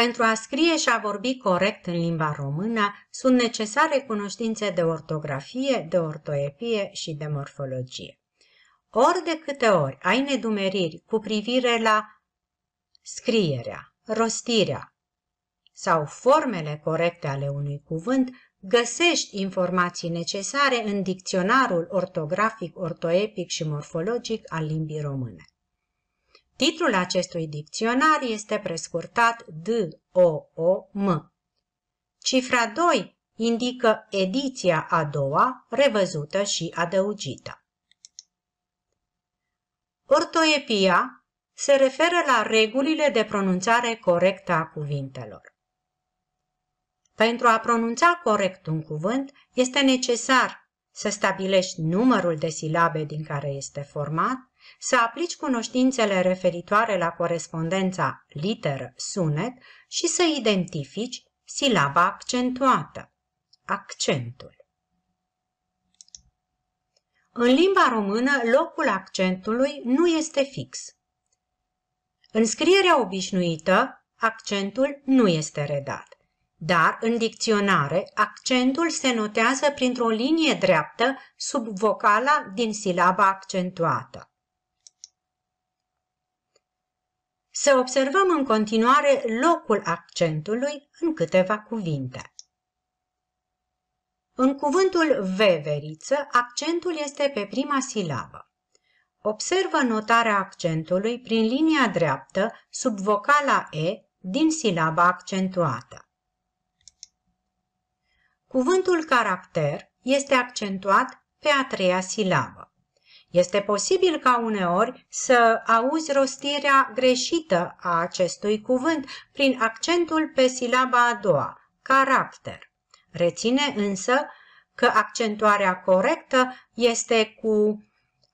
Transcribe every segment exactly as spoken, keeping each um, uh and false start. Pentru a scrie și a vorbi corect în limba română, sunt necesare cunoștințe de ortografie, de ortoepie și de morfologie. Ori de câte ori ai nedumeriri cu privire la scrierea, rostirea sau formele corecte ale unui cuvânt, găsești informații necesare în dicționarul ortografic, ortoepic și morfologic al limbii române. Titlul acestui dicționar este prescurtat D O O M. Cifra doi indică ediția a doua, revăzută și adăugită. Ortoepia se referă la regulile de pronunțare corectă a cuvintelor. Pentru a pronunța corect un cuvânt, este necesar să stabilești numărul de silabe din care este format, să aplici cunoștințele referitoare la corespondența literă-sunet și să identifici silaba accentuată, accentul. În limba română, locul accentului nu este fix. În scrierea obișnuită, accentul nu este redat, dar în dicționare, accentul se notează printr-o linie dreaptă sub vocala din silaba accentuată. Să observăm în continuare locul accentului în câteva cuvinte. În cuvântul veveriță, accentul este pe prima silabă. Observă notarea accentului prin linia dreaptă sub vocala E din silaba accentuată. Cuvântul caracter este accentuat pe a treia silabă. Este posibil ca uneori să auzi rostirea greșită a acestui cuvânt prin accentul pe silaba a doua, caracter. Reține însă că accentuarea corectă este cu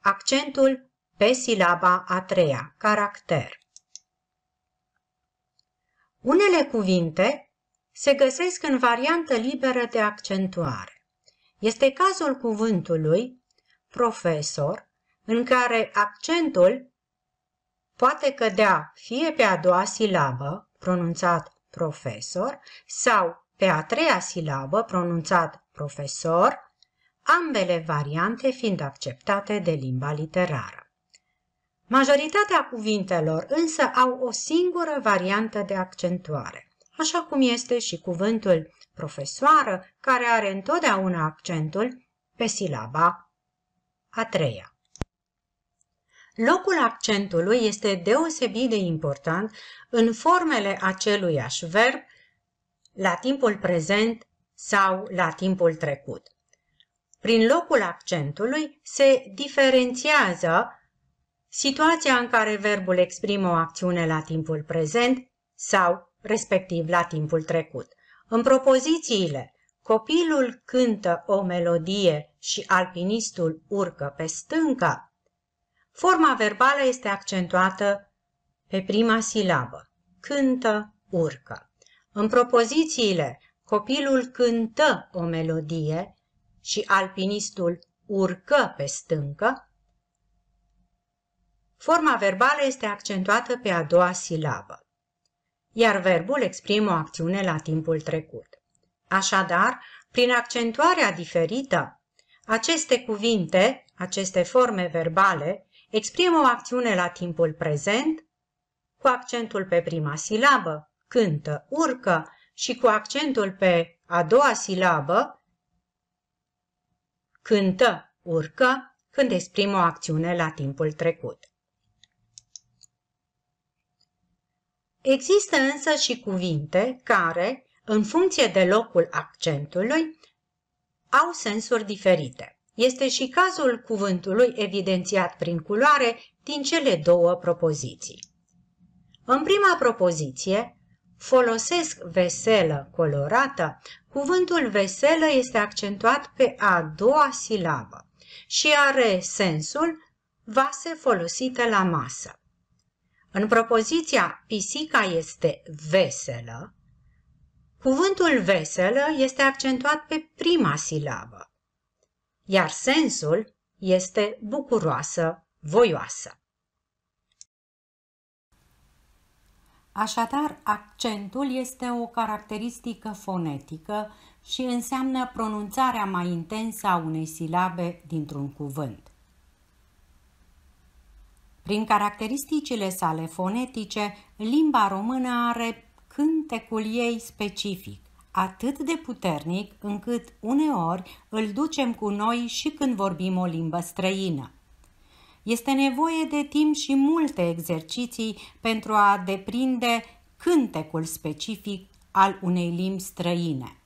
accentul pe silaba a treia, caracter. Unele cuvinte se găsesc în variantă liberă de accentuare. Este cazul cuvântului profesor, în care accentul poate cădea fie pe a doua silabă, pronunțat profesor, sau pe a treia silabă, pronunțat profesor, ambele variante fiind acceptate de limba literară. Majoritatea cuvintelor însă au o singură variantă de accentuare, așa cum este și cuvântul profesoară, care are întotdeauna accentul pe silaba a treia. Locul accentului este deosebit de important în formele aceluiași verb la timpul prezent sau la timpul trecut. Prin locul accentului se diferențiază situația în care verbul exprimă o acțiune la timpul prezent sau respectiv la timpul trecut. În propozițiile "copilul cântă o melodie și alpinistul urcă pe stâncă", forma verbală este accentuată pe prima silabă, cântă, urcă. În propozițiile copilul cântă o melodie și alpinistul urcă pe stâncă, forma verbală este accentuată pe a doua silabă, iar verbul exprimă o acțiune la timpul trecut. Așadar, prin accentuarea diferită, aceste cuvinte, aceste forme verbale, exprimă o acțiune la timpul prezent cu accentul pe prima silabă, cântă, urcă, și cu accentul pe a doua silabă, cântă, urcă, când exprimă o acțiune la timpul trecut. Există însă și cuvinte care, în funcție de locul accentului, au sensuri diferite. Este și cazul cuvântului evidențiat prin culoare din cele două propoziții. În prima propoziție, folosesc veselă colorată, cuvântul veselă este accentuat pe a doua silabă și are sensul vase folosite la masă. În propoziția pisica este veselă, cuvântul veselă este accentuat pe prima silabă, iar sensul este bucuroasă, voioasă. Așadar, accentul este o caracteristică fonetică și înseamnă pronunțarea mai intensă a unei silabe dintr-un cuvânt. Prin caracteristicile sale fonetice, limba română are cântecul ei specific, atât de puternic încât uneori îl ducem cu noi și când vorbim o limbă străină. Este nevoie de timp și multe exerciții pentru a deprinde cântecul specific al unei limbi străine.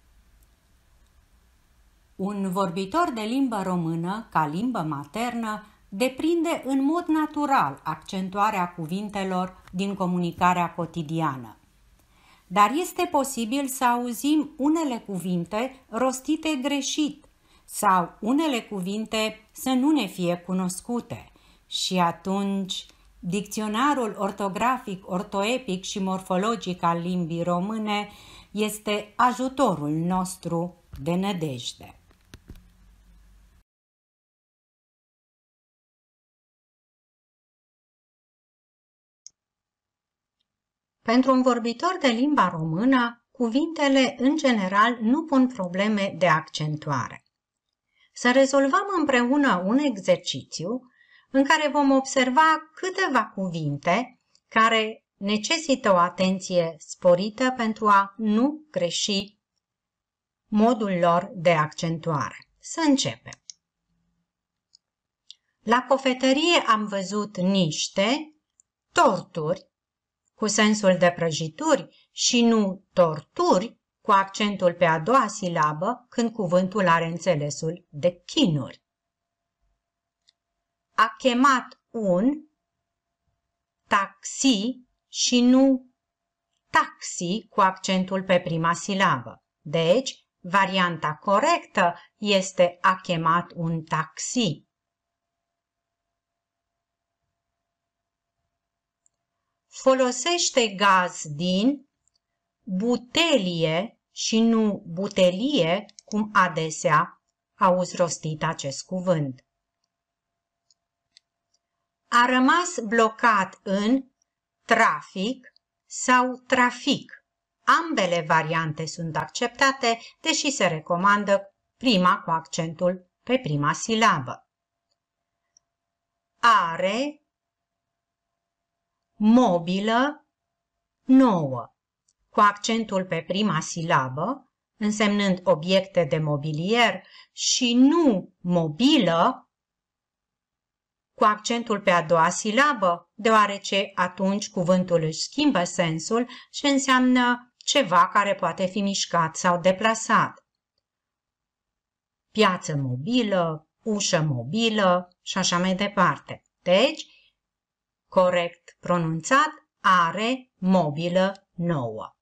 Un vorbitor de limbă română, ca limbă maternă, deprinde în mod natural accentuarea cuvintelor din comunicarea cotidiană. Dar este posibil să auzim unele cuvinte rostite greșit sau unele cuvinte să nu ne fie cunoscute și atunci dicționarul ortografic, ortoepic și morfologic al limbii române este ajutorul nostru de nădejde. Pentru un vorbitor de limba română, cuvintele, în general, nu pun probleme de accentuare. Să rezolvăm împreună un exercițiu în care vom observa câteva cuvinte care necesită o atenție sporită pentru a nu greși modul lor de accentuare. Să începem. La cofetărie am văzut niște torturi cu sensul de prăjituri și nu torturi, cu accentul pe a doua silabă, când cuvântul are înțelesul de chinuri. A chemat un taxi și nu taxi, cu accentul pe prima silabă. Deci, varianta corectă este a chemat un taxi. Folosește gaz din butelie și nu butelie, cum adesea auzi rostit acest cuvânt. A rămas blocat în trafic sau trafic. Ambele variante sunt acceptate, deși se recomandă prima cu accentul pe prima silabă. Are mobilă nouă, cu accentul pe prima silabă, însemnând obiecte de mobilier, și nu mobilă, cu accentul pe a doua silabă, deoarece atunci cuvântul își schimbă sensul și înseamnă ceva care poate fi mișcat sau deplasat. Piață mobilă, ușă mobilă și așa mai departe. Deci, corect pronunțat, are mobilă nouă.